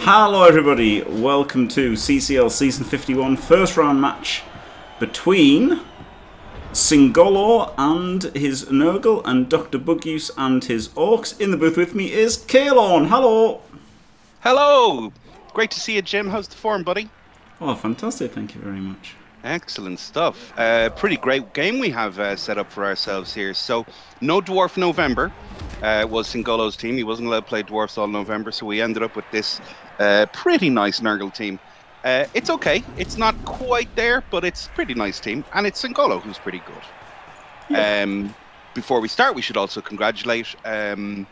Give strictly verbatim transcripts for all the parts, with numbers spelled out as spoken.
Hello everybody, welcome to C C L Season fifty-one, first round match between Singollo and his Nurgle and Doctor Buguse and his Orcs. In the booth with me is Caelan. Hello! Hello! Great to see you, Jim. How's the form, buddy? Oh, fantastic, thank you very much. Excellent stuff. Uh, pretty great game we have uh, set up for ourselves here. So, No Dwarf November uh, was Singollo's team. He wasn't allowed to play Dwarfs all November, so we ended up with this uh, pretty nice Nurgle team. Uh, it's okay. It's not quite there, but it's a pretty nice team. And it's Singollo who's pretty good. Yeah. Um, before we start, we should also congratulate um,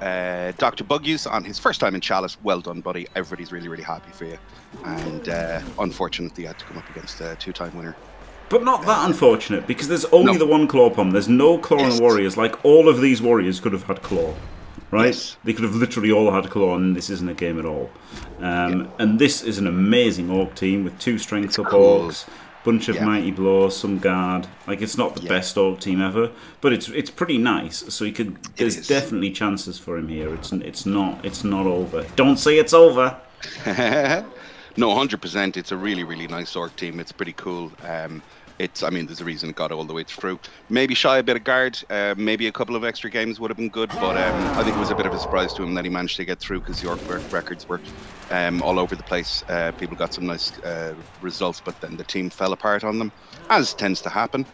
uh, Doctor Buguse on his first time in Chalice. Well done, buddy. Everybody's really, really happy for you. And uh, unfortunately, you had to come up against a two-time winner. But not that unfortunate, because there's only no. the one claw pom. There's no claw yes. on warriors. Like, all of these warriors could have had claw. Right? Yes. They could have literally all had claw, and this isn't a game at all. Um, yeah. And this is an amazing Orc team with two strength up cool. Orcs, bunch of yeah. mighty blows, some guard. Like, it's not the yeah. best Orc team ever, but it's it's pretty nice. So you could there's definitely chances for him here. It's it's not it's not over. Don't say it's over. No, one hundred percent. It's a really really nice Orc team. It's pretty cool. Um, It's, I mean, there's a reason it got all the way through. Maybe shy a bit of guard, uh, maybe a couple of extra games would have been good, but um, I think it was a bit of a surprise to him that he managed to get through because the Orc records were um, all over the place. Uh, people got some nice uh, results, but then the team fell apart on them, as tends to happen.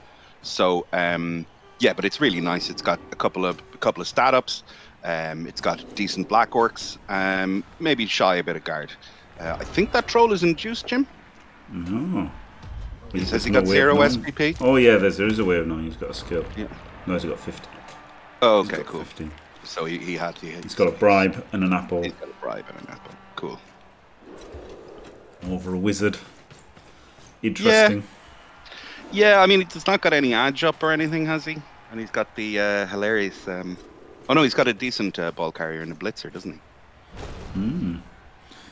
So, um, yeah, but it's really nice. It's got a couple of a couple of stat ups. Um, it's got decent black Orcs, um, maybe shy a bit of guard. Uh, I think that troll is induced, Jim? No. He there's says he no got zero S P P. Oh yeah, there's, there is a way of knowing he's got a skill. Yeah. No, he's got fifty. Oh, okay, cool. fifty. So he, he had... He, he's, he's got a bribe and an apple. He's got a bribe and an apple. Cool. Over a wizard. Interesting. Yeah, yeah, I mean, he's not got any edge up or anything, has he? And he's got the uh, hilarious... Um... Oh no, he's got a decent uh, ball carrier and a blitzer, doesn't he? Hmm.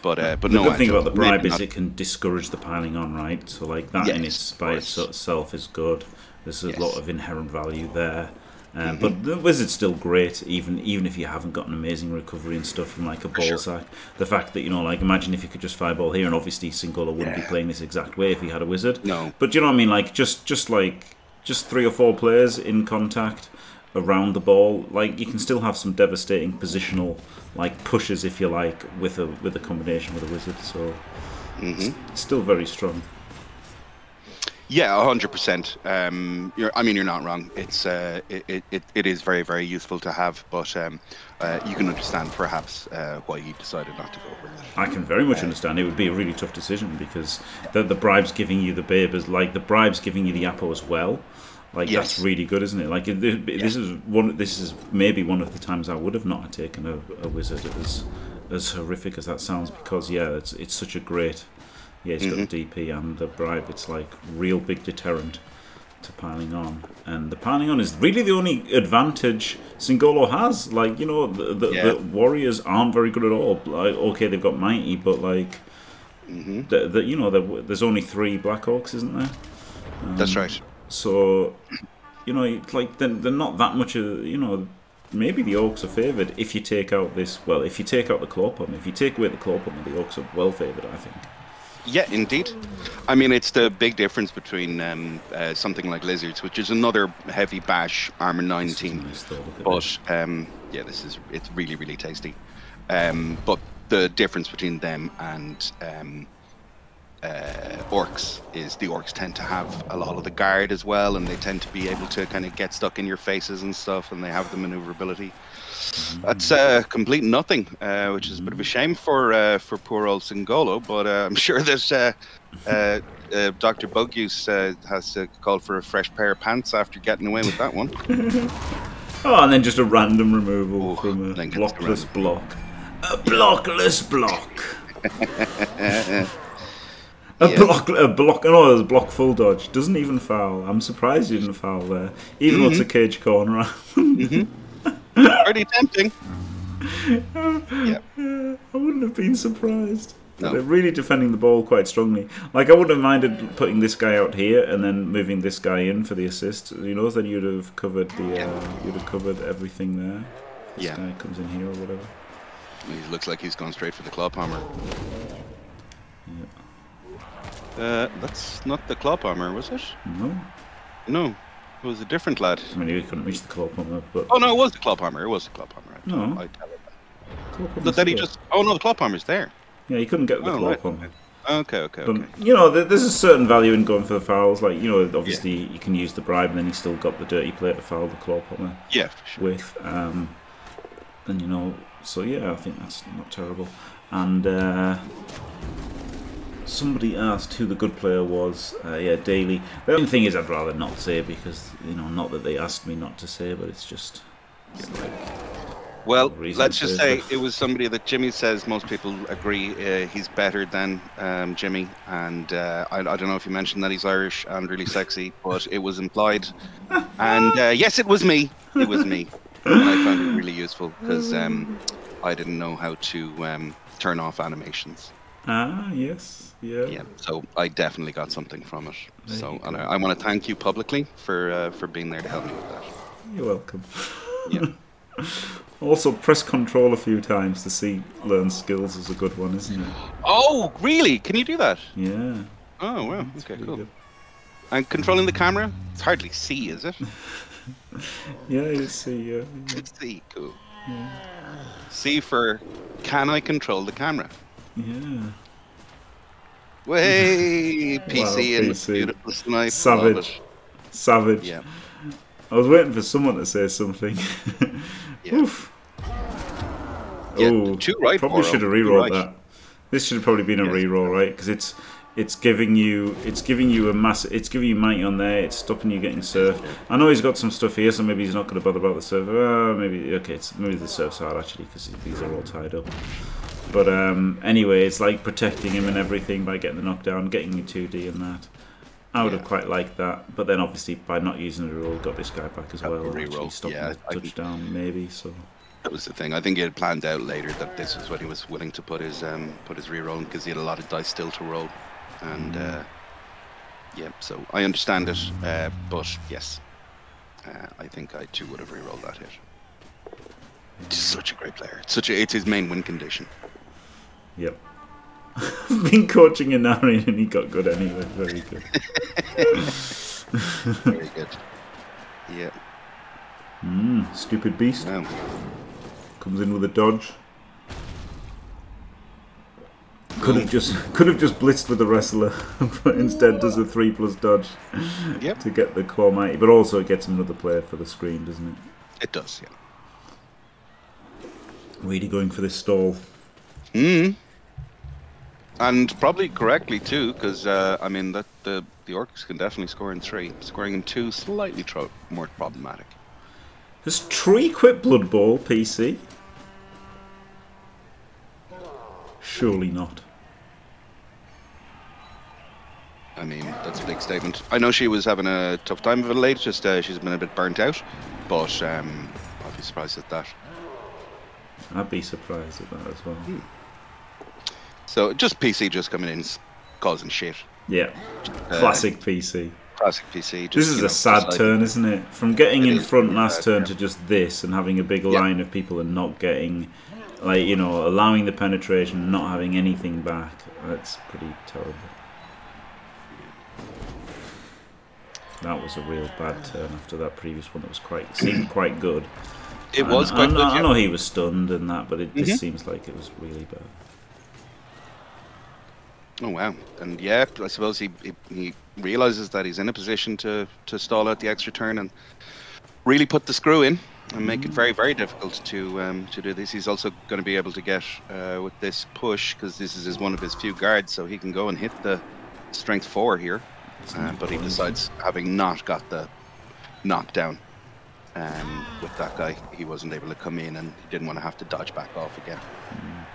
But, uh, but the no, good thing about the bribe is it can discourage the piling on, right? So like that yes, in its by itself is good. There's a yes. lot of inherent value there. Uh, mm-hmm. But the wizard's still great, even even if you haven't got an amazing recovery and stuff from like a ball sure. sack. The fact that, you know, like imagine if you could just fireball here, and obviously Singollo wouldn't yeah. be playing this exact way if he had a wizard. No. But do you know what I mean? Like just just like just three or four players in contact around the ball, like you can still have some devastating positional like pushes if you like with a with a combination with a wizard, so mm-hmm. it's still very strong. Yeah, one hundred percent. Um, you're, I mean, you're not wrong. It's uh, it, it it is very very useful to have, but um, uh, you can understand perhaps uh, why he decided not to go with it. I can very much uh, understand. It would be a really tough decision because the the bribe's giving you the babe is like the bribe's giving you the apple as well. Like yes. that's really good, isn't it? Like it, it, yeah. this is one. This is maybe one of the times I would have not taken a, a wizard. As as horrific as that sounds, because yeah, it's it's such a great. Yeah, it's mm-hmm. got the D P and the bribe. It's like real big deterrent to piling on, and the piling on is really the only advantage Singollo has. Like you know, the the, yeah. the warriors aren't very good at all. Like okay, they've got mighty, but like mm-hmm. the, the you know the, there's only three black Orcs, isn't there? Um, that's right. So, you know, like they're, they're not that much of, you know, maybe the Orcs are favoured if you take out this, well, if you take out the claw pom, if you take away the claw pom, the Orcs are well favoured, I think. Yeah, indeed. I mean, it's the big difference between um, uh, something like Lizards, which is another heavy bash armor nine this team. Nice though, but, um, yeah, this is, it's really, really tasty. Um, but the difference between them and... Um, Uh, orcs is the Orcs tend to have a lot of the guard as well, and they tend to be able to kind of get stuck in your faces and stuff, and they have the maneuverability. That's uh, complete nothing, uh, which is a bit of a shame for uh, for poor old Singollo, but uh, I'm sure that uh, uh, uh, Doctor Buguse uh, has to call for a fresh pair of pants after getting away with that one. Oh, and then just a random removal oh, from a blockless block. A blockless block! A yeah. block, a block, oh, there's a block full dodge. Doesn't even foul. I'm surprised you didn't foul there. Even mm-hmm. though it's a cage corner. mm-hmm. Pretty tempting. yeah. I wouldn't have been surprised. No. They're really defending the ball quite strongly. Like, I wouldn't have minded putting this guy out here and then moving this guy in for the assist. You know, then you'd have covered the, uh, you'd have covered everything there. This yeah. guy comes in here or whatever. He looks like he's going straight for the club hammer. Yeah. Uh, that's not the club hammer, was it? No. No. It was a different lad. I mean, he couldn't reach the club hammer, but... Oh, no, it was the club hammer. It was the club hammer. I no. I tell you that. But then he just... Oh, no, the club hammer's there. Yeah, he couldn't get the oh, club right. hammer. Okay, okay, but, okay. You know, there's a certain value in going for the fouls. Like, you know, obviously yeah. you can use the bribe, and then you still got the dirty play to foul the club hammer. Yeah, for sure. With, um... And, you know... So yeah, I think that's not terrible. And uh, somebody asked who the good player was. Uh, yeah, Daly. The only thing is, I'd rather not say, because you know, not that they asked me not to say, but it's just. It's like, well, let's just say stuff. It was somebody that Jimmy says most people agree uh, he's better than um, Jimmy, and uh, I, I don't know if you mentioned that he's Irish and really sexy, but it was implied. And uh, yes, it was me. It was me. And I found it really useful because um, I didn't know how to um, turn off animations. Ah, yes, yeah. Yeah, so I definitely got something from it. There so, and I, I want to thank you publicly for uh, for being there to help me with that. You're welcome. Yeah. Also, press control a few times to see learn skills is a good one, isn't it? Oh, really? Can you do that? Yeah. Oh, wow. That's okay, cool. Good. And controlling the camera? It's hardly C, is it? Yeah, you see, yeah. It's C, cool. Yeah. C for, can I control the camera? Yeah. Way, P C, wow, P C and the beautiful sniper. Savage. Savage. Yeah. I was waiting for someone to say something. Yeah. Oof. Yeah, oh, two right probably should have rerolled right. that. This should have probably been a yes. reroll, right? Because it's... It's giving you, it's giving you a mass. It's giving you mighty on there. It's stopping you getting surfed. I know he's got some stuff here, so maybe he's not going to bother about the surf. Uh, maybe okay, it's maybe the surf's hard actually because these are all tied up. But um, anyway, it's like protecting him and everything by getting the knockdown, getting you two D and that. I would yeah. have quite liked that, but then obviously by not using the roll, got this guy back as well. Re-roll, yeah, the touchdown think... maybe. So that was the thing. I think he had planned out later that this was what he was willing to put his um, put his re-roll because he had a lot of dice still to roll. And uh, yeah, so I understand it, uh, but yes, uh, I think I too would have rerolled that hit. It's such a great player. It's such a, it's his main win condition. Yep. I've been coaching an hour and he got good anyway. Very good. Very good. Yeah. Mm, stupid beast. Wow. Comes in with a dodge. Could have just could have just blitzed with the wrestler, but instead does a three plus dodge yep. to get the core mighty. But also it gets another player for the screen, doesn't it? It does, yeah. Really going for this stall. Mm. And probably correctly too, because uh, I mean that the the orcs can definitely score in three. Scoring in two slightly tro more problematic. Has Tree quit Blood Bowl, P C? Surely not. I mean, that's a big statement. I know she was having a tough time of it late, just uh, she's been a bit burnt out, but um, I'd be surprised at that. I'd be surprised at that as well. Hmm. So, just P C just coming in, causing shit. Yeah, classic uh, P C. Classic P C. Just, this is a know, sad turn, like, isn't it? From getting it in front last bad, turn yeah. to just this, and having a big line yeah. of people and not getting... Like, you know, allowing the penetration, not having anything back. That's pretty terrible. That was a real bad turn after that previous one. That was quite, seemed quite good. It was and, quite and, good, I, yeah. I know he was stunned and that, but it mm-hmm. this seems like it was really bad. Oh, wow. And, yeah, I suppose he, he, he realises that he's in a position to, to stall out the extra turn and really put the screw in. And make it very, very difficult to um, to do this. He's also going to be able to get uh, with this push because this is his, one of his few guards, so he can go and hit the strength four here. Uh, but he decides, having not got the knockdown um, with that guy, he wasn't able to come in and he didn't want to have to dodge back off again. Mm.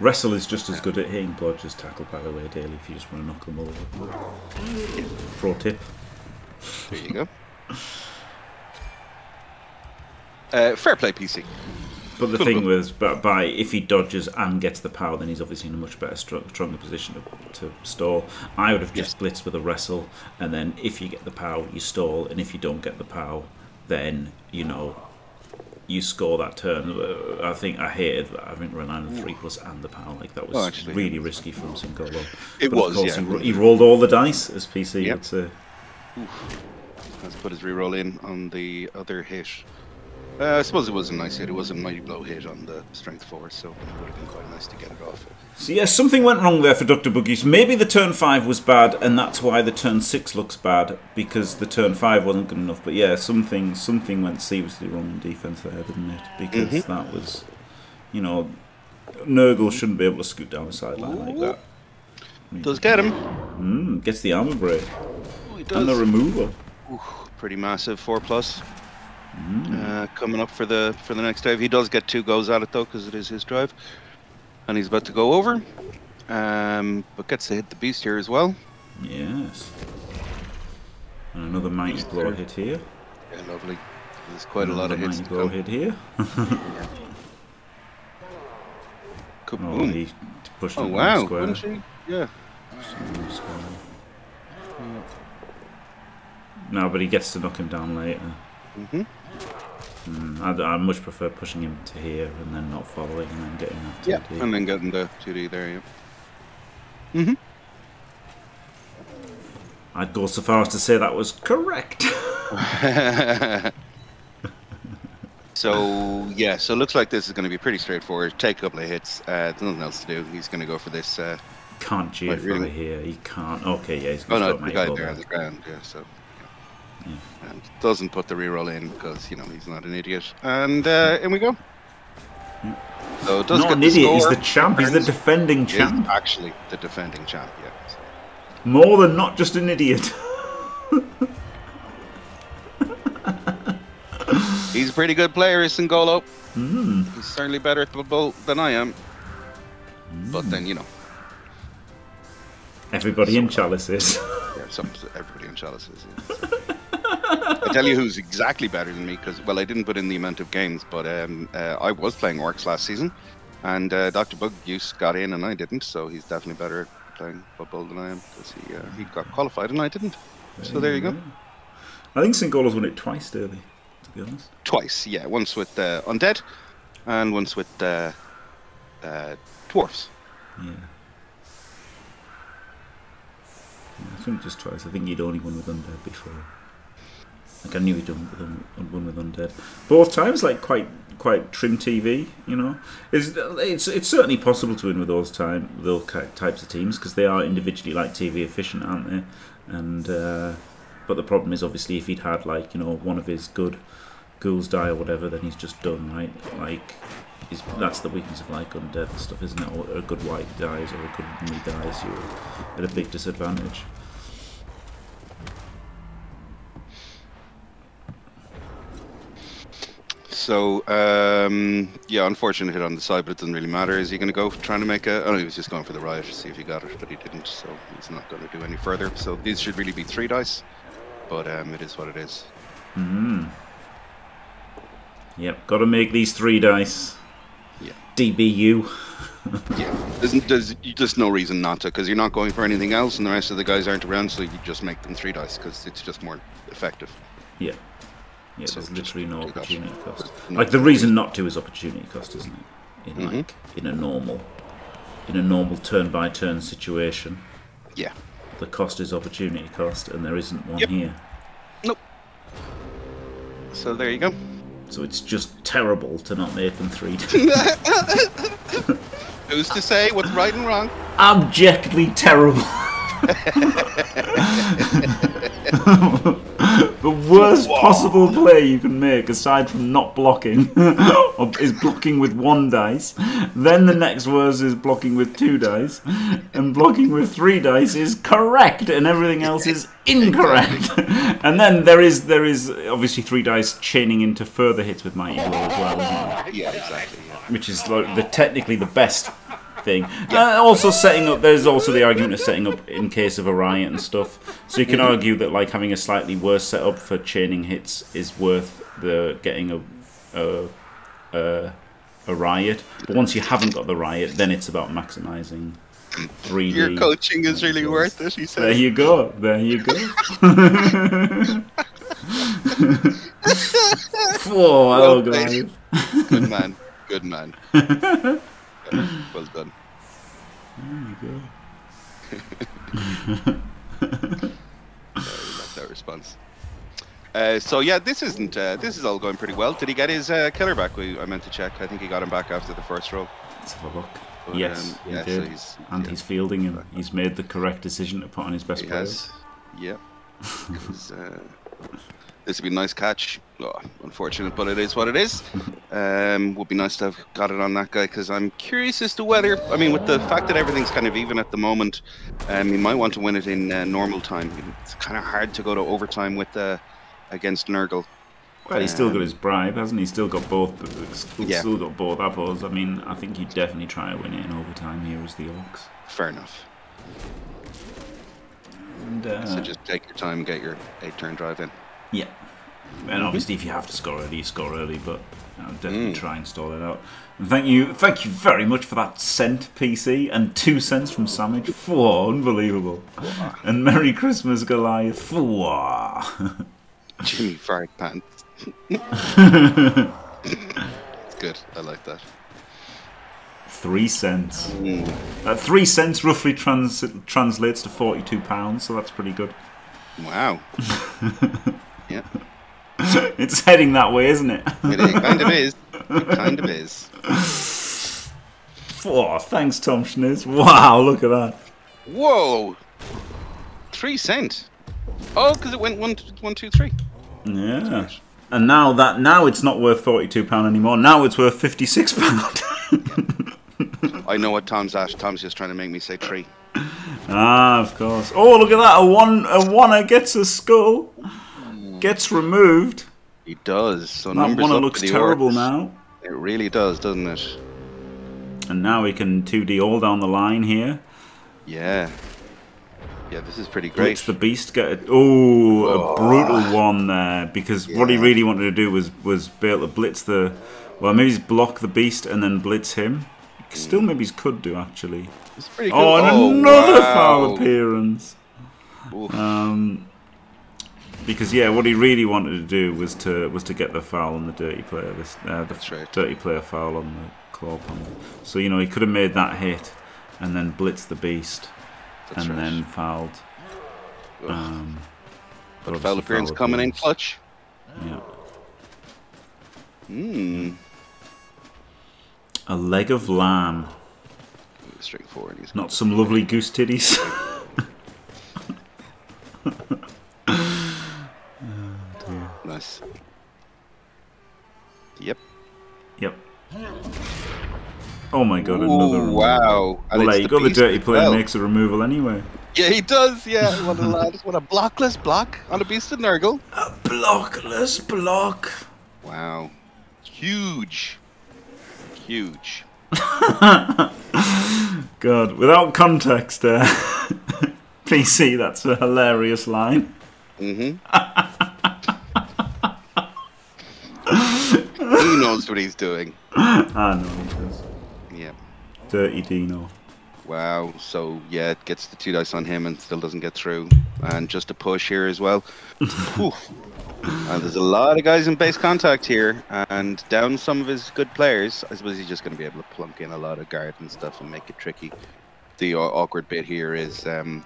Wrestle is just as good at hitting bludge as tackle, by the way, Daly, if you just want to knock them over. Yeah. Pro tip. There you go. Uh, fair play, P C. But the cool, thing cool. was, but by if he dodges and gets the power, then he's obviously in a much better, stronger position to, to stall. I would have just yes. blitzed with a wrestle, and then if you get the power, you stall, and if you don't get the power, then you know you score that turn. I think I hated that. I think run out of three plus and the power. Like that was oh, actually, really yeah. risky from Singollo. It but was. Of course, yeah. he, ro he rolled all the dice as P C yep. would say. Oof. Let's put his reroll in on the other hit. Uh, I suppose it was a nice hit. It was a mighty blow hit on the strength four, so it would have been quite nice to get it off. So yes, something went wrong there for Doctor Buguse. Maybe the turn five was bad, and that's why the turn six looks bad, because the turn five wasn't good enough. But yeah, something something went seriously wrong in defense there, didn't it? Because mm-hmm. that was, you know, Nurgle shouldn't be able to scoot down a sideline like that. Does get him. Mm, gets the armor break. Oh, he does. And the removal. Ooh, pretty massive four plus. Mm. Uh, coming up for the for the next dive. He does get two goes at it though, because it is his drive, and he's about to go over, um, but gets to hit the beast here as well. Yes, and another mighty blow hit here. Yeah, lovely. There's quite another a lot of hits. Blow hit here. yeah. Oh, he pushed oh, him wow. square. Wouldn't she? Yeah. Square. yeah. No, but he gets to knock him down later. Mm-hmm. Mm, I, I much prefer pushing him to here and then not following and then getting that two D. Yeah, and then getting the two D there, yeah. Mm-hmm. I'd go so far as to say that was correct. so, yeah, so it looks like this is going to be pretty straightforward. Take a couple of hits. Uh, there's nothing else to do. He's going to go for this. Uh, can't cheer from really. here. He can't. Okay, yeah, he's going oh, no, to the guy there on the ground, yeah, so... Yeah. And doesn't put the reroll in because, you know, he's not an idiot. And uh, in we go. Yeah. So it does not get an idiot, he's the champ, he's the defending champ. Actually, the defending champ, yeah. So. More than not just an idiot. He's a pretty good player, is Singollo. Mm. He's certainly better at the ball than I am. Mm. But then, you know. Everybody so, in Chalice is. Yeah, some, everybody in Chalice is, yeah. I tell you who's exactly better than me, because, well, I didn't put in the amount of games, but um, uh, I was playing Orcs last season, and uh, Doctor Buguse got in and I didn't, so he's definitely better at playing football than I am, because he, uh, he got qualified and I didn't. So there you go. I think Singollo's won it twice, Derby, to be honest. Twice, yeah. Once with uh, Undead, and once with uh, uh, Dwarfs. Yeah. I think just twice. I think he'd only won with Undead before. Like I knew he'd done with un won with Undead. Both times, like quite quite trim T V, you know. It's it's it's certainly possible to win with those time those types of teams because they are individually like T V efficient, aren't they? And uh, but the problem is obviously if he'd had like you know one of his good ghouls die or whatever, then he's just done right. Like his, that's the weakness of like Undead and stuff, isn't it? Or a good white dies or a good me dies, you're at a big disadvantage. So, um, yeah, unfortunate hit on the side, but it doesn't really matter. Is he going to go trying to make a... Oh, he was just going for the riot to see if he got it, but he didn't, so he's not going to do any further. So these should really be three dice, but um, it is what it is. Mm-hmm. Yep, got to make these three dice. Yeah. D B U. yeah, there's, there's just no reason not to, because you're not going for anything else, and the rest of the guys aren't around, so you just make them three dice, because it's just more effective. Yeah. Yeah, so there's literally no opportunity cost. Like the reason not to is opportunity cost, isn't it? In mm-hmm. like in a normal, in a normal turn-by-turn -turn situation. Yeah. The cost is opportunity cost, and there isn't one yep. here. Nope. So there you go. So it's just terrible to not make them three. Who's to say what's right and wrong? Abjectly terrible. The worst Whoa. possible play you can make, aside from not blocking, is blocking with one dice. Then the next worst is blocking with two dice, and blocking with three dice is correct, and everything else is incorrect. And then there is there is obviously three dice chaining into further hits with mighty blow as well, isn't it? Yeah, exactly. Yeah. Which is like the technically the best thing. Yeah. Uh, also setting up, there's also the argument of setting up in case of a riot and stuff. So you can mm-hmm. argue that like having a slightly worse setup for chaining hits is worth the getting a a, a, a riot. But once you haven't got the riot, then it's about maximising three D. Your coaching is really worth it, he said. There you go. There you go. Whoa, well oh, God. Good man. Good man. Yeah, well done. There you go. That's our response. Uh, so yeah, this isn't. Uh, this is all going pretty well. Did he get his uh, killer back? We, I meant to check. I think he got him back after the first roll. Let's have a look. But, yes, um, he yeah, did. So he's, and yeah, he's fielding him. He's made the correct decision to put on his best he players. Has. Yeah. uh, this would be a nice catch. Oh, unfortunate, but it is what it is. Um, would be nice to have got it on that guy because I'm curious as to whether, I mean, with the fact that everything's kind of even at the moment, um, you might want to win it in uh, normal time. It's kind of hard to go to overtime with uh, against Nurgle. Well, he's um, still got his bribe, hasn't he? He's still got both. He's yeah. still got both apples. I mean, I think he'd definitely try to win it in overtime here as the Orcs. Fair enough. And, uh, so just take your time and get your eight-turn drive in. Yeah. And obviously, if you have to score early, you score early, but I'll definitely mm. try and stall it out. And thank you, thank you very much for that cent, P C, and two cents from Samage. Four, unbelievable. Wow. And Merry Christmas, Goliath. Four. Jimmy Fried Pants. It's good. I like that. Three cents. Mm. Uh, three cents roughly trans translates to forty-two pounds, so that's pretty good. Wow. Yeah. It's heading that way, isn't it? It kind of is. It kind of is. Oh, thanks, Tom Schniz. Wow, look at that. Whoa. Three cent. Oh, because it went one, one, two, three. Yeah. And now that now it's not worth forty-two pound anymore. Now it's worth fifty-six pound. I know what Tom's at. Tom's just trying to make me say three. Ah, of course. Oh, look at that. A one. A one gets a skull. Gets removed. He does. So that one looks terrible Orcs. Now. It really does, doesn't it? And now we can two D all down the line here. Yeah. Yeah, this is pretty great. Lets the beast get a, ooh, oh, a brutal one there because yeah. what he really wanted to do was was be able to blitz the. Well, maybe he's block the beast and then blitz him. Mm. Still, maybe he could do actually. It's pretty good. Oh, and oh, another wow. foul appearance. Oof. Um. Because yeah, what he really wanted to do was to was to get the foul on the dirty player, this uh, the right. dirty player foul on the claw panel. So you know he could have made that hit, and then blitzed the beast, That's and right. then fouled. Um, but foul appearance foul coming appearance. in clutch. Yeah. Hmm. A leg of lamb. Straightforward. Not some lovely goose titties. Nice. Yep. Yep. Oh my God! Ooh, another removal. Wow! And well, there you go. The dirty player well. makes a removal anyway. Yeah, he does. Yeah. What a lad! What a blockless block on a beast of Nurgle. A blockless block. Wow! Huge. Huge. God, without context, uh, P C. That's a hilarious line. Mm-hmm. He knows what he's doing. I know he does. Yeah. Dirty Dino. Wow. So, yeah, it gets the two dice on him and still doesn't get through. And just a push here as well. And there's a lot of guys in base contact here. And down some of his good players. I suppose he's just going to be able to plunk in a lot of guard and stuff and make it tricky. The awkward bit here is, um,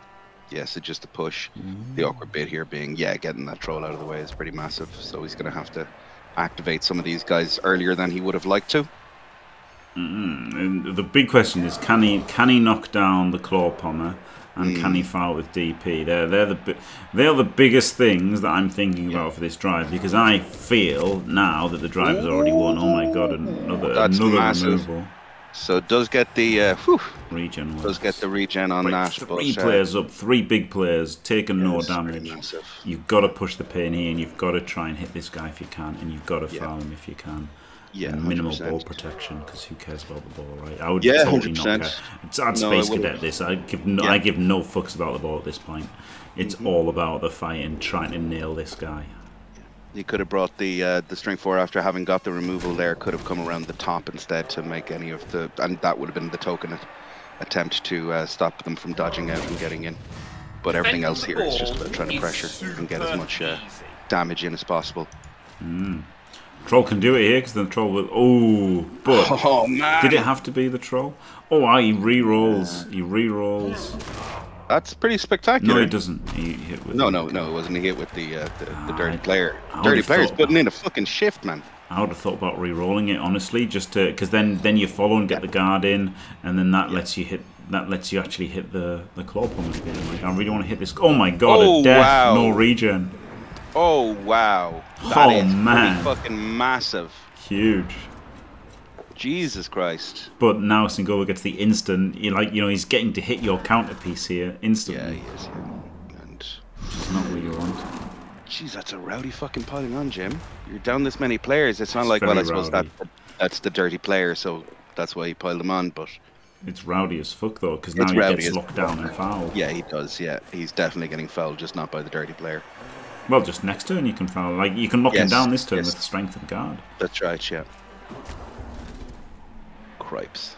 yes, yeah, so it's just a push. The awkward bit here being, yeah, getting that troll out of the way is pretty massive. So he's going to have to activate some of these guys earlier than he would have liked to. Mm-hmm. And the big question is, can he can he knock down the claw pommer and mm. can he foul with D P? They're they're the they're the biggest things that I'm thinking yeah. about for this drive because I feel now that the drive has already won. Oh my God, another That's another massive. removal. So it does get the uh, whew, regen. Works. Does get the regen on that. Three but, uh, players up, three big players taking yeah, no damage. You've got to push the pain here, and you've got to try and hit this guy if you can, and you've got to yeah. foul him if you can. Yeah, and minimal one hundred percent. Ball protection because who cares about the ball, right? I would yeah, totally one hundred percent. Not care. I'd space no, cadet this. I give no, yeah. I give no fucks about the ball at this point. It's mm-hmm. all about the fight and trying to nail this guy. He could have brought the uh, the string four after having got the removal there. Could have come around the top instead to make any of the, and that would have been the token attempt to uh, stop them from dodging out and getting in. But everything else here is just trying to pressure and get as much uh, damage in as possible. Mm. Troll can do it here because then the troll will. Oh, but oh, man. Did it have to be the troll? Oh, he re-rolls. He re-rolls. That's pretty spectacular. No, he doesn't. He hit with. No, no, no. It wasn't. He hit with the uh, the, ah, the dirty player. Dirty player's putting in a fucking shift, man. I would have thought about re-rolling it, honestly, just to because then then you follow and get yeah. the guard in, and then that yeah. lets you hit. That lets you actually hit the the claw pump again. Like, I really want to hit this. Oh my god! Oh, a death, wow. No regen. Oh wow! That oh is man! Fucking massive. Huge. Jesus Christ! But now Singollo gets the instant. You like, you know, he's getting to hit your counter piece here instantly. Yeah, he is. And it's not what you want. Jeez, that's a rowdy fucking piling on, Jim. You're down this many players. It's not it's like well, I rowdy. suppose that that's the dirty player, so that's why he piled them on, but. It's rowdy as fuck though, because now he gets locked down and fouled. Yeah, he does. Yeah, he's definitely getting fouled, just not by the dirty player. Well, just next turn you can foul. Like you can lock yes, him down this turn yes. with the strength of guard. That's right. Yeah. Cripes.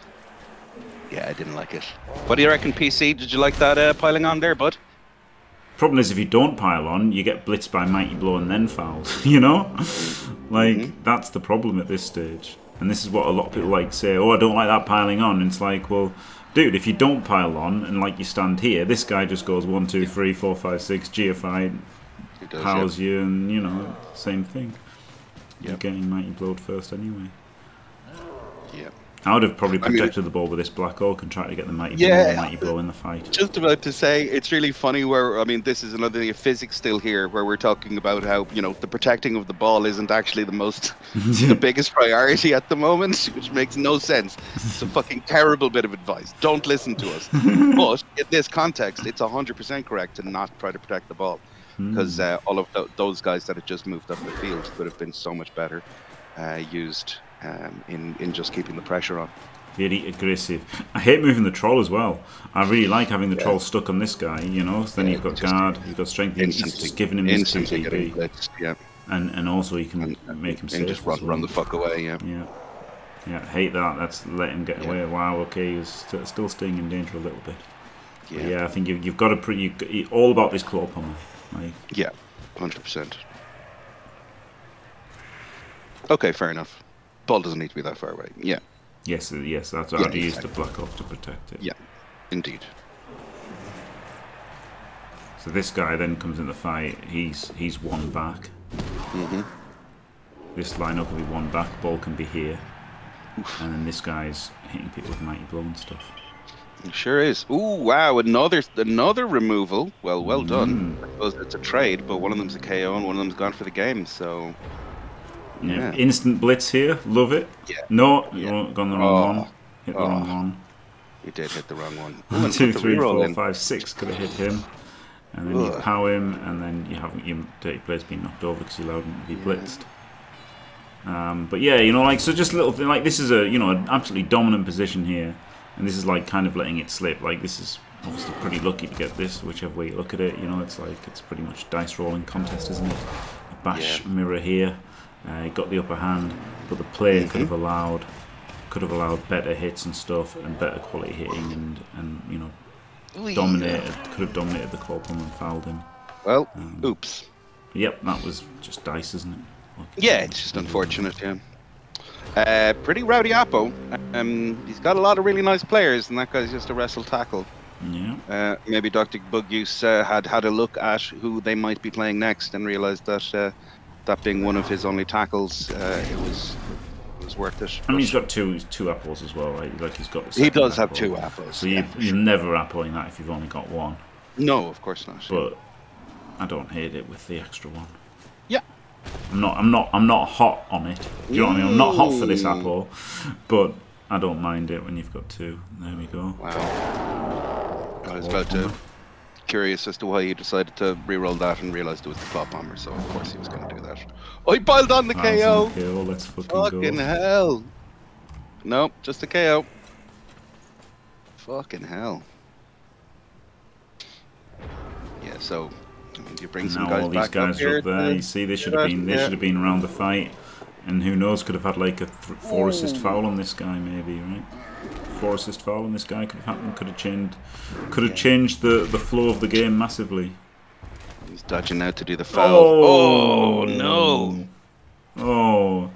Yeah, I didn't like it. What do you reckon, P C? Did you like that uh, piling on there, bud? Problem is, if you don't pile on, you get blitzed by Mighty Blow and then fouled. You know, like mm-hmm. that's the problem at this stage. And this is what a lot of people like say, oh, I don't like that piling on. And it's like, well, dude, if you don't pile on and like you stand here, this guy just goes one, two, three, four, five, six, G F I, does, piles yep. you, and you know, same thing. Yep. You're getting Mighty Blowed first anyway. Yeah. I would have probably protected I mean, the ball with this Black Orc and tried to get the Mighty, yeah, blow, the Mighty Blow in the fight. Just about to say, it's really funny where, I mean, this is another thing of physics still here, where we're talking about how, you know, the protecting of the ball isn't actually the most, the biggest priority at the moment, which makes no sense. It's a fucking terrible bit of advice. Don't listen to us. But in this context, it's one hundred percent correct to not try to protect the ball, because mm. uh, all of th those guys that had just moved up the field would have been so much better uh, used. Um, in, in just keeping the pressure on. Very aggressive. I hate moving the troll as well. I really like having the yeah. troll stuck on this guy, you know, so then yeah, you've got guard, you've got strength, you've just given him instant D P. Yeah. And, and also you can and, make him and safe. And just run, well. run the fuck away, yeah. Yeah, yeah, I hate that. That's let him get yeah. away. Wow, okay, he's st still staying in danger a little bit. Yeah, yeah I think you've, you've got to pretty... You've, all about this claw pommer. Like. Yeah, one hundred percent. Okay, fair enough. Ball doesn't need to be that far away. Yeah. Yes, yes, that's how yeah, exactly. to use the Black Orc to protect it. Yeah, indeed. So this guy then comes in the fight. He's he's one back. Mm-hmm. This lineup will be one back. Ball can be here, oof. And then this guy's hitting people with Mighty Blow and stuff. It sure is. Ooh, wow! Another another removal. Well, well done. Mm. I suppose it's a trade, but one of them's a K O and one of them's gone for the game. So. Yeah. Yeah. Instant blitz here, love it. Yeah. No, yeah. Oh, gone the wrong oh. one. Hit the oh. wrong one. You did hit the wrong one. One, two, three, four, in. five, six. Could have hit him, and then ugh. You power him, and then you haven't. Your dirty player's been knocked over because you allowed him to be yeah. blitzed. Um, but yeah, you know, like so, just a little thing. Like this is a, you know, an absolutely dominant position here, and this is like kind of letting it slip. Like this is obviously pretty lucky to get this, whichever way you look at it. You know, it's like it's pretty much dice rolling contest, isn't it? A bash yeah. mirror here. Uh, he got the upper hand, but the player mm-hmm. could have allowed could have allowed better hits and stuff, and better quality hitting, and and you know, ooh, dominated yeah. could have dominated the claw pump and fouled him. Well, um, oops. Yep, that was just dice, isn't it? Like, yeah, it's just unfortunate. Yeah. Uh, pretty rowdy Oppo. Um, he's got a lot of really nice players, and that guy's just a wrestle tackle. Yeah. Uh, maybe Doctor Buguse uh, had had a look at who they might be playing next and realised that. Uh, That being one of his only tackles, uh, it was it was worth it. I mean, he's got two two apples as well, right? Like he's got. The he does apple. have two apples. So you, yeah, you're sure. never appling that if you've only got one. No, of course not. But I don't hate it with the extra one. Yeah. I'm not. I'm not. I'm not hot on it. Do you know what I mean? I'm not hot for this apple, but I don't mind it when you've got two. There we go. Wow. I was about to. Curious as to why he decided to re-roll that and realised it was the claw bomber, so of course he was going to do that. Oh, he piled on the K O! K O, let's fucking go. Fucking hell! Nope, just a K O. Fucking hell. Yeah, so I mean, you bring some guys back up here. Now all these guys are up there, you see, they should have been, they should have been around the fight, and who knows, could have had like a four assist foul on this guy, maybe, right? Four assist foul on this guy could have happened, could have changed could have changed the, the flow of the game massively. He's dodging out to do the foul. Oh, oh no. Oh.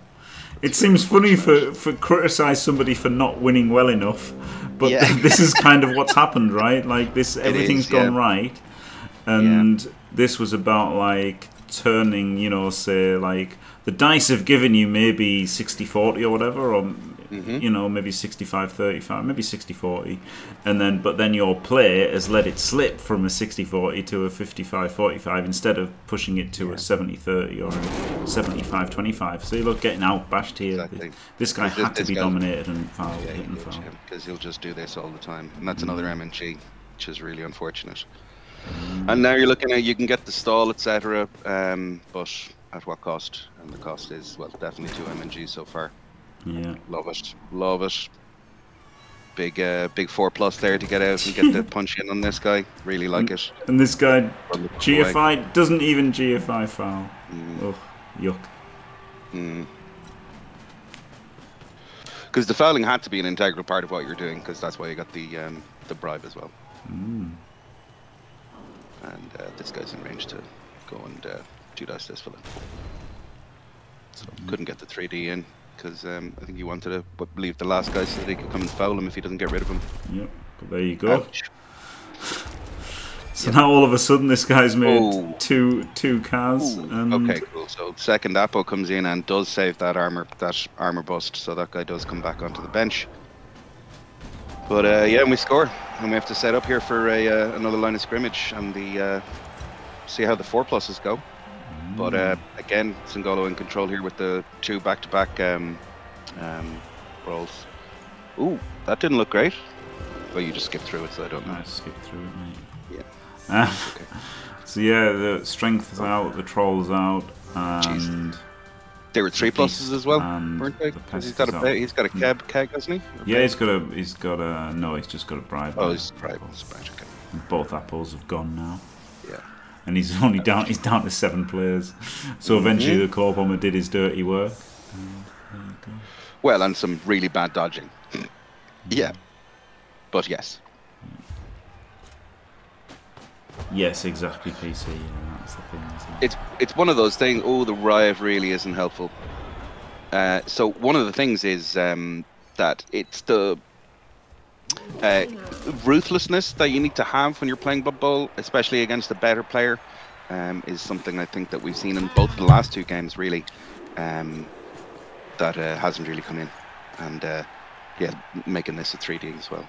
It seems funny for, for criticize somebody for not winning well enough, but yeah. This is kind of what's happened, right? Like this, everything's is, yeah. gone right, and yeah. this was about like turning, you know, say like the dice have given you maybe sixty forty or whatever, or mm-hmm. you know, maybe sixty-five thirty-five, maybe sixty forty, and then but then your play has let it slip from a sixty forty to a fifty-five forty-five instead of pushing it to yeah. a seventy thirty or a seventy-five twenty-five. So you look getting out bashed here. Exactly. This guy had to be dominated and fouled, yeah, hit and fouled. Because he'll just do this all the time, and that's mm. another M N G, which is really unfortunate. Mm. And now you're looking at you can get the stall, et cetera, um, but at what cost? And the cost is well, definitely two M N G so far. Yeah, love it, love it. Big, uh, big four plus there to get out and get the punch in on this guy. Really like and, it. And this guy G F I doesn't even G F I foul. Mm. Ugh, yuck. Mm. Because the fouling had to be an integral part of what you're doing, because that's why you got the um, the bribe as well. Mm. And uh, this guy's in range to go and uh, two dice this fella. So mm. couldn't get the three D in. Because um, I think he wanted to leave the last guy so that he could come and foul him if he doesn't get rid of him. Yep, but there you go. Ouch. So yep. now all of a sudden this guy's made oh. two two cars. And okay, cool. So second Apo comes in and does save that armor that armor bust, so that guy does come back onto the bench. But uh, yeah, and we score, and we have to set up here for a uh, another line of scrimmage and the uh, see how the four pluses go. But uh, again, Singollo in control here with the two back-to-back -back, um, um, rolls. Ooh, that didn't look great. Well, you just skipped through it, so I don't know. I skipped through it, mate. Yeah. Uh, okay. So yeah, the strength is out, the troll's out, and... Jeez. There were three pluses as well, weren't they? The he's, got a, he's got a keg, keg hasn't he? Yeah, he's got a... He's got a... No, he's just got a bribe. Oh, he's bribe. Okay. And both apples have gone now. Yeah. And he's only down. He's down to seven players. So eventually, mm-hmm. the core bomber did his dirty work. Well, and some really bad dodging. Yeah, but yes. Yes, exactly. P C. Yeah, that's the thing. Isn't it? It's it's one of those things. Oh, the riot really isn't helpful. Uh, so one of the things is um, that it's the. Uh, ruthlessness that you need to have when you're playing Blood Bowl, especially against a better player, um, is something I think that we've seen in both the last two games, really, um, that uh, hasn't really come in. And, uh, yeah, making this a three D as well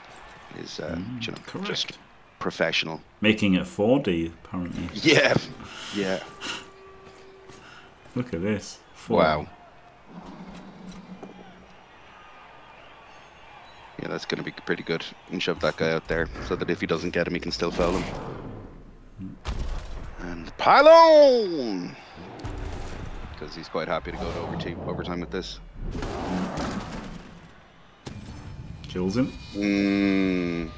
is uh, mm, you know, just professional. Making it four D, apparently. Yeah, yeah. Look at this. four D. Wow. Yeah, that's going to be pretty good. And shove that guy out there so that if he doesn't get him, he can still foul him. And pylon! Because he's quite happy to go to overtime, overtime with this. Kills him. Mm.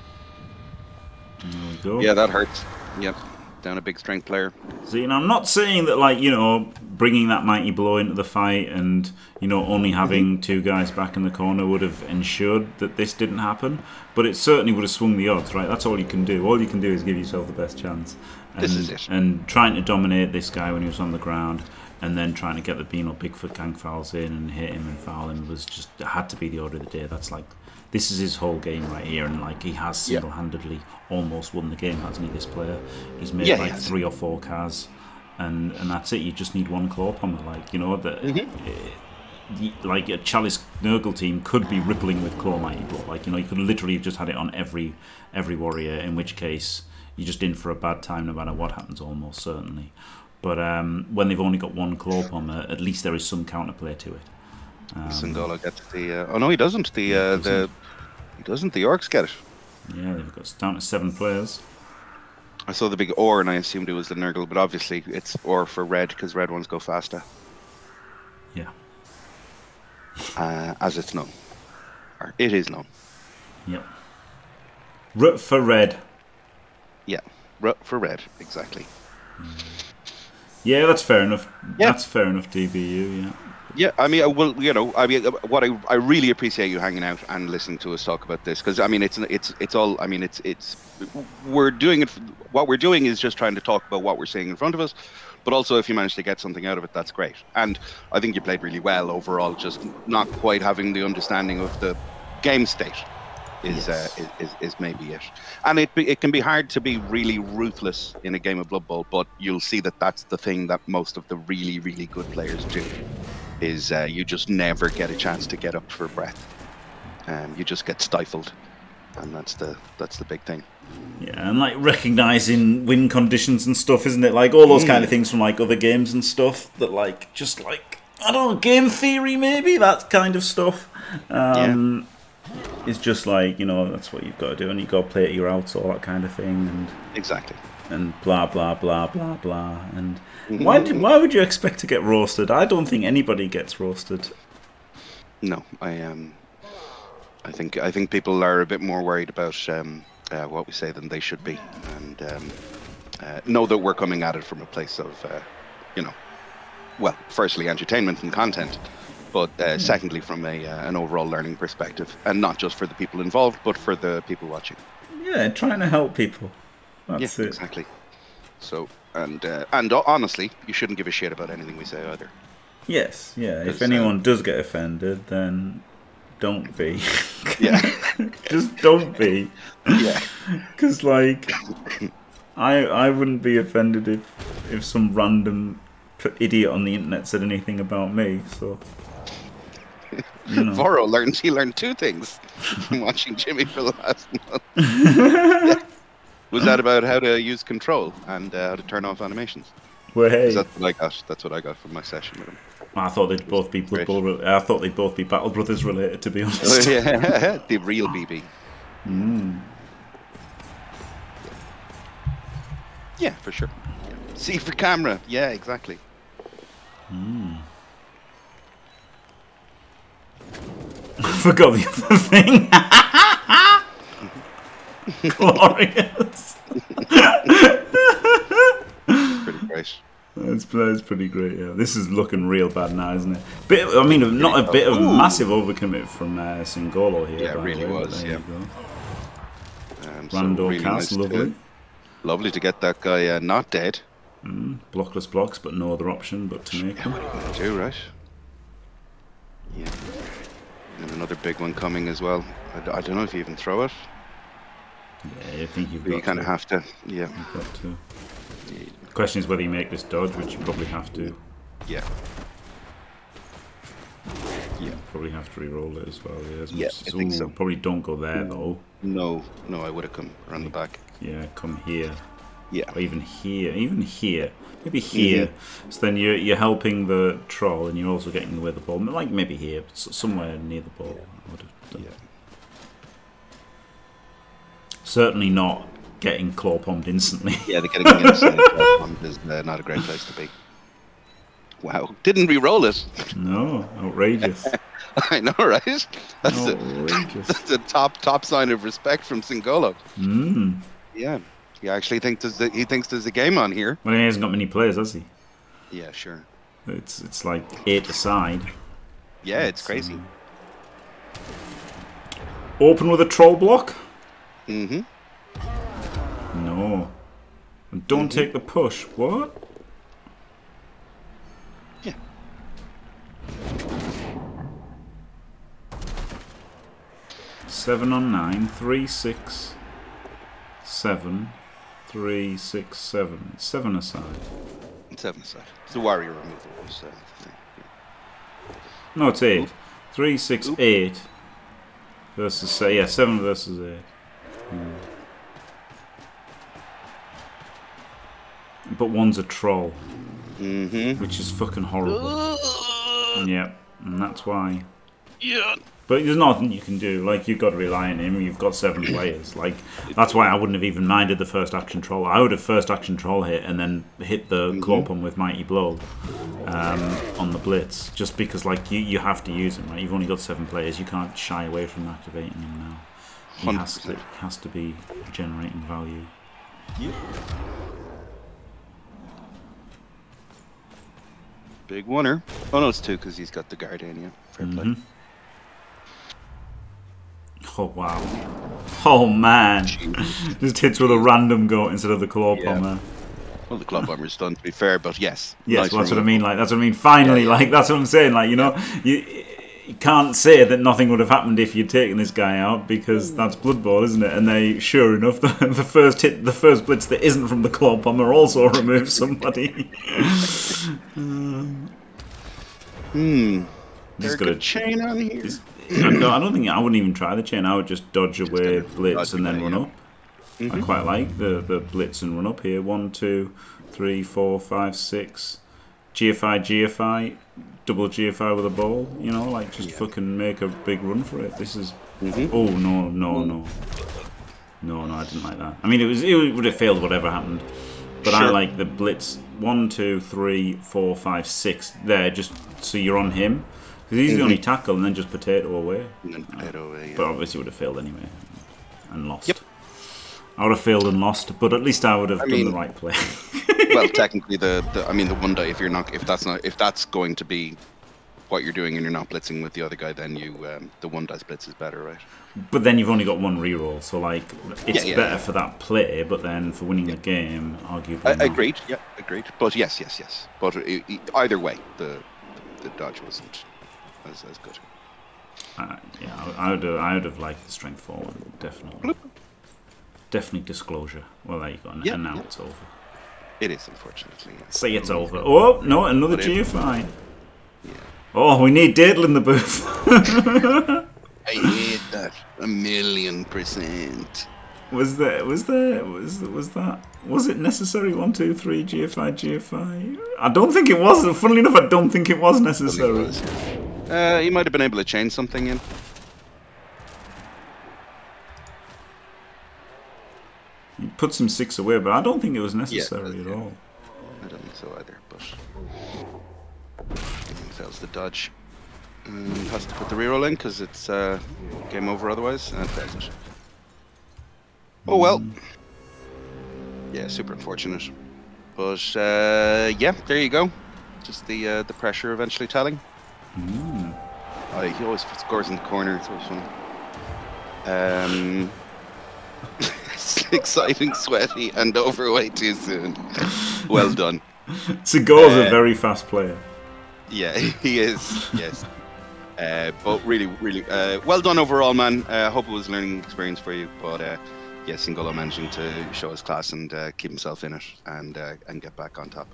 There we go. Yeah, that hurts. Yep. Down a big strength player. See, and I'm not saying that, like, you know, bringing that mighty blow into the fight and, you know, only having two guys back in the corner would have ensured that this didn't happen, but it certainly would have swung the odds, right? That's all you can do. All you can do is give yourself the best chance. And, this is it. And trying to dominate this guy when he was on the ground and then trying to get the Beano Bigfoot gang fouls in and hit him and foul him was just, had to be the order of the day. That's like, this is his whole game right here, and like he has single-handedly almost won the game, hasn't he, this player? He's made yeah, like he three or four cars, and, and that's it. You just need one claw pommer, like, you know, that mm-hmm. like a Chalice Nurgle team could be rippling with claw mighty blow. Like, you know, you could literally have just had it on every every warrior, in which case you're just in for a bad time no matter what happens, almost certainly. But um, when they've only got one claw pommer, at least there is some counterplay to it. Um, Singollo gets the. Uh, oh no, he doesn't. The uh, doesn't. the he doesn't. The orcs get it. Yeah, they've got down to seven players. I saw the big or, and I assumed it was the Nurgle, but obviously it's or for red because red ones go faster. Yeah. Uh, as it's known, or it is known. Yep. Rut for red. Yeah, rut for red. Exactly. Mm. Yeah, that's fair enough. Yeah. That's fair enough. D B U. Yeah. Yeah, I mean, well, you know, I mean, what I I really appreciate you hanging out and listening to us talk about this, because I mean, it's it's it's all. I mean, it's it's we're doing it. What we're doing is just trying to talk about what we're seeing in front of us, But also, if you manage to get something out of it, that's great. And I think you played really well overall, just not quite having the understanding of the game state is, yes. uh, is, is maybe it. And it, be, it can be hard to be really ruthless in a game of Blood Bowl, but you'll see that that's the thing that most of the really, really good players do, is uh, you just never get a chance to get up for breath. Um, you just get stifled, and that's the that's the big thing. Yeah, and like recognizing win conditions and stuff, isn't it? Like all those mm. kind of things from like other games and stuff that like just like I don't know, game theory maybe, that kind of stuff. Um, yeah. It's just like, you know, that's what you've got to do, and you got to play it your outs, all that kind of thing, and exactly. And blah blah blah blah blah. And why did, why would you expect to get roasted? I don't think anybody gets roasted. No, I um. I think I think people are a bit more worried about um, uh, what we say than they should be, and um, uh, know that we're coming at it from a place of, uh, you know, well, firstly entertainment and content, but uh, secondly from a uh, an overall learning perspective, and not just for the people involved, but for the people watching. Yeah, trying to help people. That's yeah, it. Exactly. So and uh, and honestly, you shouldn't give a shit about anything we say either. Yes. Yeah. If anyone uh, does get offended, then. Don't be. Yeah. Just don't be. Yeah. Because, like, I I wouldn't be offended if, if some random idiot on the internet said anything about me, so... You know. Voro learned, he learned two things from watching Jimmy for the last month. Yeah. Was that about how to use control and uh, how to turn off animations? Well, hey. That's what I got, that's what I got from my session with him. I thought they'd both be Blood Bowl, I thought they'd both be Battle Brothers related, to be honest. Yeah, the real B B. Mm. Yeah, for sure. See for camera. Yeah, exactly. Mm. I forgot the other thing. Glorious. Pretty great. It's, it's pretty great, yeah. This is looking real bad now, isn't it? Bit, I mean, not a bit of a massive overcommit from uh, Singollo here. Yeah, it really was, yeah. Um, Randall so really Cass, nice lovely. To, lovely to get that guy uh, not dead. Mm, blockless blocks, but no other option but to make yeah, him. What are you going to do, right? Yeah. And another big one coming as well. I, I don't know if you even throw it. Yeah, I think you've but got you kind of have to, yeah. You've got to. Yeah. Question is whether you make this dodge, which you probably have to. Yeah. Yeah. Probably have to re-roll it as well. Yeah, as yeah I think so. Probably don't go there though. No, no, I would have come around the back. Yeah, come here. Yeah. Or even here, even here, maybe here. Mm-hmm. So then you're you're helping the troll, and you're also getting away the ball. Like maybe here, but somewhere near the ball. I would have done. Yeah. Certainly not. Getting claw palmed instantly. Yeah, they're getting instantly claw palmed is uh, not a great place to be. Wow, didn't re-roll it. No, outrageous. I know, right? That's outrageous. A, that's a top top sign of respect from Singollo. Mm. Yeah, he actually thinks he thinks there's a game on here. Well, he hasn't got many players, has he? Yeah, sure. It's it's like eight aside. Yeah, that's, it's crazy. Um, open with a troll block. Mm-hmm. No. And don't mm-hmm. take the push. What? Yeah. Seven on nine. Three, six, seven. Three, six, seven. It's seven aside. It's seven aside. It's the warrior removal. Was, uh, thing. No, it's eight. Oop. Three, six, Oop. eight. Versus, uh, yeah, seven versus eight. Yeah. But one's a troll, mm-hmm. which is fucking horrible. Yeah, and that's why. Yeah. But there's nothing you can do. Like, you've got to rely on him. You've got seven players. Like, that's why I wouldn't have even minded the first action troll. I would have first action troll hit and then hit the mm-hmm. claw palm with mighty blow um, on the blitz, just because like you you have to use him. Right? You've only got seven players. You can't shy away from activating him now. He one hundred percent. has to has to be generating value. Yeah. Big winner. Oh no, it's two because he's got the Guardania. Fair play. Mm-hmm. Oh wow. Oh man. Just hits with a random goat instead of the claw palm. Yeah. Well, the club armor is done, to be fair, but yes. Yes, nice well, that's what I mean. Like, that's what I mean. Finally, yeah, yeah. like, that's what I'm saying. Like, you know, you, you can't say that nothing would have happened if you'd taken this guy out, because that's Blood Bowl, isn't it? And they, sure enough, the, the first hit, the first blitz that isn't from the club armor also removed somebody. um, hmm. There's got a chain on here. I don't, I don't think I wouldn't even try the chain. I would just dodge just away, blitz, and then run up. Mm -hmm. I quite like the, the blitz and run up here. One, two, three, four, five, six. G F I, G F I, double G F I with a ball. You know, like just yeah. fucking make a big run for it. This is. Mm -hmm. Oh no, no, no, no, no! I didn't like that. I mean, it was it would have failed whatever happened, but sure. I like the blitz. One, two, three, four, five, six. There, just so you're on him. Because he's mm -hmm. the only tackle, and then just potato away. And then potato away. Yeah. But obviously, would have failed anyway, and lost. Yep. I would have failed and lost, but at least I would have I done mean, the right play. Well, technically, the, the I mean, the one day if you're not, if that's not, if that's going to be what you're doing, and you're not blitzing with the other guy, then you um, the one die blitz is better, right? But then you've only got one reroll, so like it's yeah, yeah, better yeah. for that play. But then for winning yeah. the game, arguably. I, not. Agreed. Yeah, agreed. But yes, yes, yes. But it, it, either way, the the dodge wasn't as as good. Uh, yeah, I, I would have, I would have liked the strength forward, definitely. Bloop. Definitely disclosure. Well, there you go. And, yep, and now yep. it's over. It is, unfortunately. Yeah. Say it's over. Oh, no, another G F I. Yeah. Oh, we need Daedal in the booth. I hate that. A million percent. Was there, was there, was, was that, was it necessary? One, two, three, G F I, G F I? I don't think it was. Funnily enough, I don't think it was necessary. It was. Uh, he might have been able to change something in. He puts him six away, but I don't think it was necessary yeah, at yeah. all. I don't think so either, but he fails the dodge. Um, has to put the reroll in because it's uh, game over otherwise, and fails it. Oh well. Yeah, super unfortunate. But uh, yeah, there you go. Just the uh, the pressure eventually telling. Mm. Oh, he always scores in the corner. It's always fun. Um. Exciting, sweaty, and overweight too soon. Well done. Singollo's uh, a very fast player. Yeah, he is. Yes. Uh, but really, really, uh, well done overall, man. I uh, hope it was a learning experience for you. But uh, yeah, Singollo managing to show his class and uh, keep himself in it and uh, and get back on top.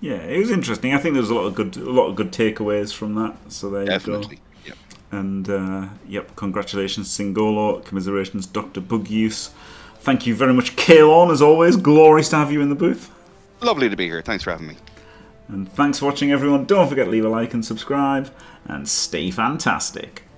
Yeah, it was interesting. I think there was a lot of good, a lot of good takeaways from that. So there Definitely. you go. Yep. And uh, yep, congratulations, Singollo. Commiserations, Doctor Buguse. Thank you very much, Caelan, as always. Glorious to have you in the booth. Lovely to be here. Thanks for having me. And thanks for watching, everyone. Don't forget to leave a like and subscribe. And stay fantastic.